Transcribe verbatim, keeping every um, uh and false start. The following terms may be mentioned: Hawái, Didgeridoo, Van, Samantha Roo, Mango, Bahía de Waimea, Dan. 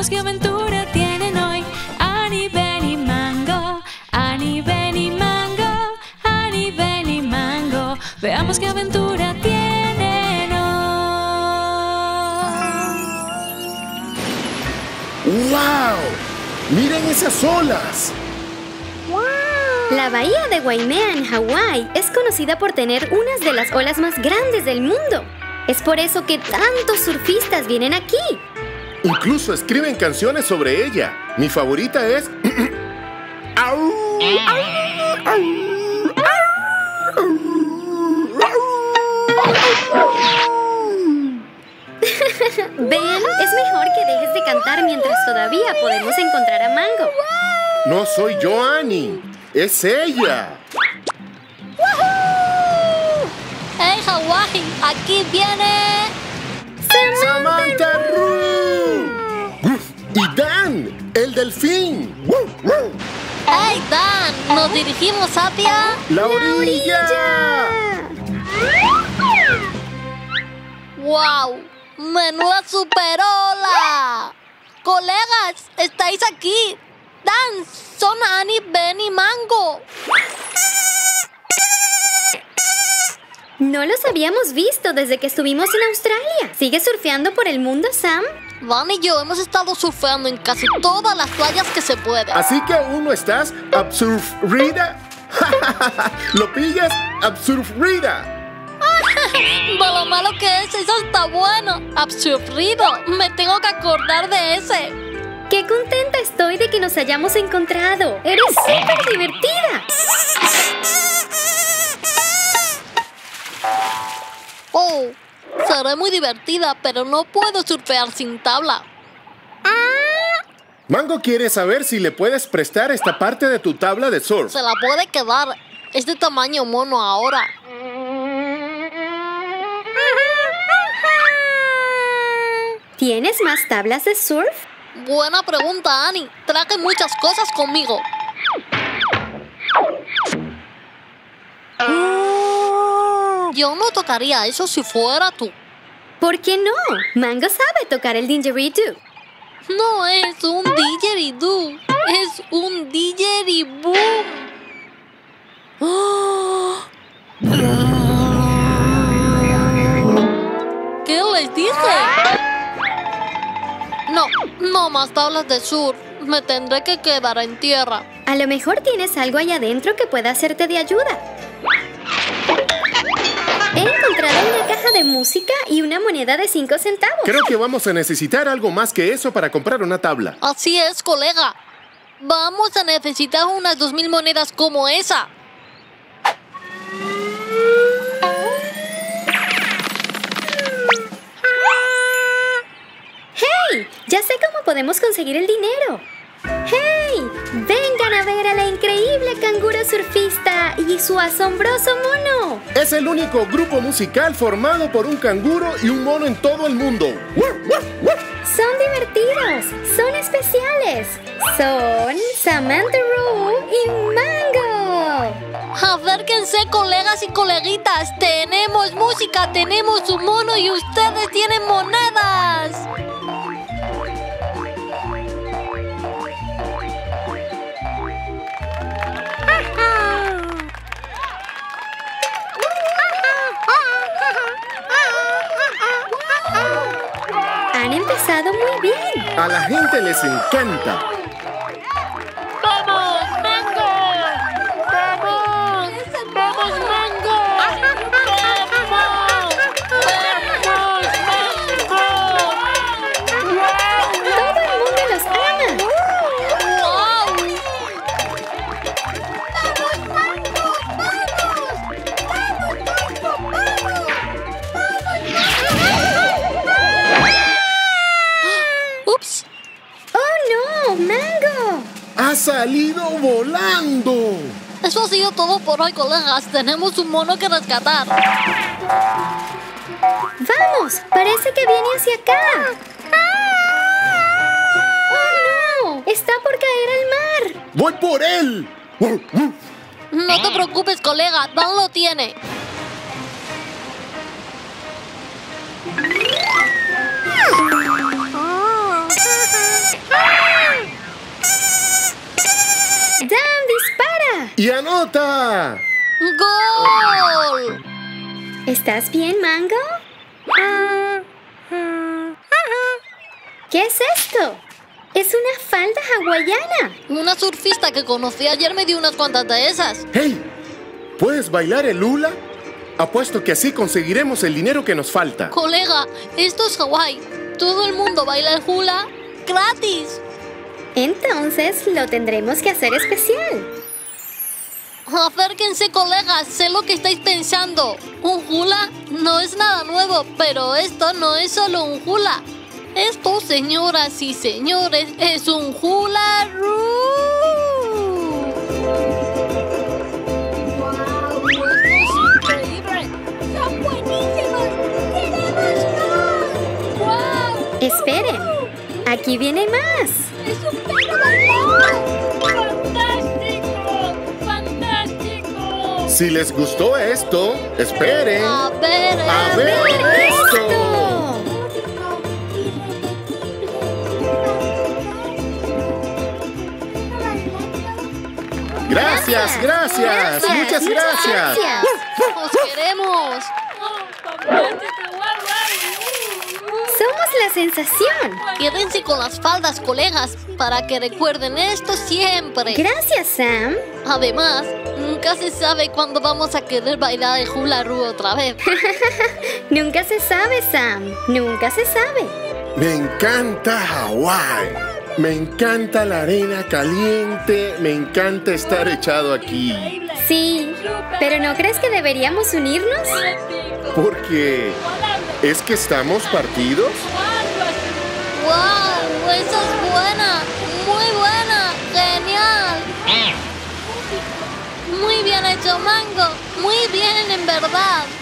Veamos qué aventura tienen hoy. Annie, Ben y Mango. Annie, Ben y Mango. Annie, Ben y Mango. Veamos qué aventura tienen hoy. ¡Wow! ¡Miren esas olas! La Bahía de Waimea en Hawái es conocida por tener unas de las olas más grandes del mundo. Es por eso que tantos surfistas vienen aquí. Incluso escriben canciones sobre ella. Mi favorita es... Vean, es mejor que dejes de cantar mientras todavía podemos encontrar a Mango. No soy yo, Annie. ¡Es ella! ¡Wahoo! ¡Hey, Hawái! ¡Aquí viene! ¡Samantha Roo! ¡Y Dan! ¡El delfín! ¡Hey, Dan! ¿Nos dirigimos hacia... ¡La orilla! ¡Wow! ¡Menuda superola! ¡Colegas! ¡Estáis aquí! Dan, son Annie, Ben y Mango. No los habíamos visto desde que estuvimos en Australia. ¿Sigues surfeando por el mundo, Sam? Van y yo hemos estado surfeando en casi todas las playas que se puede. Así que aún no estás absurfrida. ¿Lo pillas? Absurfrida. Por lo malo que es, eso está bueno. Absurfrido. Me tengo que acordar de ese. ¡Qué contenta estoy de que nos hayamos encontrado! ¡Eres súper divertida! Oh, seré muy divertida, pero no puedo surfear sin tabla. Mango quiere saber si le puedes prestar esta parte de tu tabla de surf. Se la puede quedar. Es de tamaño mono ahora. ¿Tienes más tablas de surf? Buena pregunta, Annie. Traje muchas cosas conmigo. Oh. Yo no tocaría eso si fuera tú. ¿Por qué no? Mango sabe tocar el didgeridoo. No es un didgeridoo. Es un didgeriboo. Oh. ¿Qué les dije? No, no más tablas de surf. Me tendré que quedar en tierra. A lo mejor tienes algo allá adentro que pueda hacerte de ayuda. He encontrado una caja de música y una moneda de cinco centavos. Creo que vamos a necesitar algo más que eso para comprar una tabla. Así es, colega. Vamos a necesitar unas dos mil monedas como esa. Ya sé cómo podemos conseguir el dinero. ¡Hey! ¡Vengan a ver a la increíble canguro surfista y su asombroso mono! Es el único grupo musical formado por un canguro y un mono en todo el mundo. Son divertidos, son especiales. Son Samantha Roo y Mango. Acérquense, colegas y coleguitas. Tenemos música, tenemos un mono y ustedes tienen monedas. Han empezado muy bien. A la gente les encanta. ¡Vamos, Mango! ¡Vamos! ¡Vamos, Mango! ¡Vamos! ¡Vamos, Mango! ¡Todo el mundo los ama! ¡Vamos, Mango! ¡Vamos! ¡Vamos, Mango! ¡Ha salido volando! Eso ha sido todo por hoy, colegas. Tenemos un mono que rescatar. ¡Vamos! Parece que viene hacia acá. ¡Oh, no! ¡Está por caer al mar! ¡Voy por él! No te preocupes, colega. Dan lo tiene. Dan, dispara. ¡Y anota! ¡Gol! ¿Estás bien, Mango? Ah, ah, ah. ¿Qué es esto? Es una falda hawaiana. Una surfista que conocí ayer me dio unas cuantas de esas. ¡Hey! ¿Puedes bailar el hula? Apuesto que así conseguiremos el dinero que nos falta. Colega, esto es Hawái. Todo el mundo baila el hula gratis. Entonces lo tendremos que hacer especial. Acérquense, colegas. Sé lo que estáis pensando. Un hula no es nada nuevo, pero esto no es solo un hula. Esto, señoras y señores, es un hula roo. ¡Wow! ¡Esto es increíble! ¡Son buenísimos! ¡Queremos más! ¡Wow! ¡Esperen! ¡Aquí viene más! ¡Es un perro bailado! ¡Fantástico! ¡Fantástico! Si les gustó esto, esperen. A ver, a ver, a ver esto. esto. Gracias, gracias, gracias, muchas gracias. gracias. ¡Os queremos! ¡Somos la sensación! Quédense con las faldas, colegas, para que recuerden esto siempre. Gracias, Sam. Además, nunca se sabe cuándo vamos a querer bailar el hula roo otra vez. Nunca se sabe, Sam. Nunca se sabe. Me encanta Hawái. Me encanta la arena caliente. Me encanta estar echado aquí. Sí, pero ¿no crees que deberíamos unirnos? Porque es que estamos partidos. ¡Wow! ¡Eso es buena! ¡Muy buena! ¡Genial! Muy bien hecho, Mango. Muy bien, en verdad.